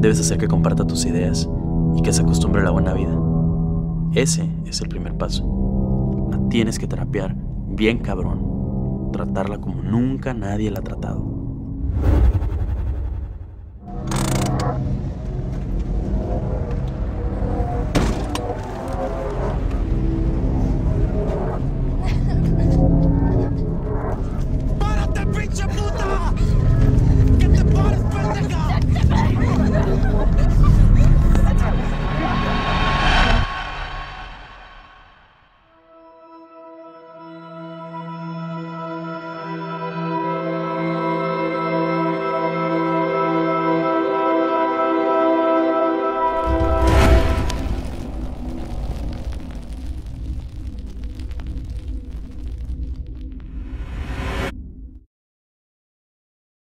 Debes hacer que comparta tus ideas y que se acostumbre a la buena vida. Ese es el primer paso. La tienes que terapiar bien cabrón. Tratarla como nunca nadie la ha tratado.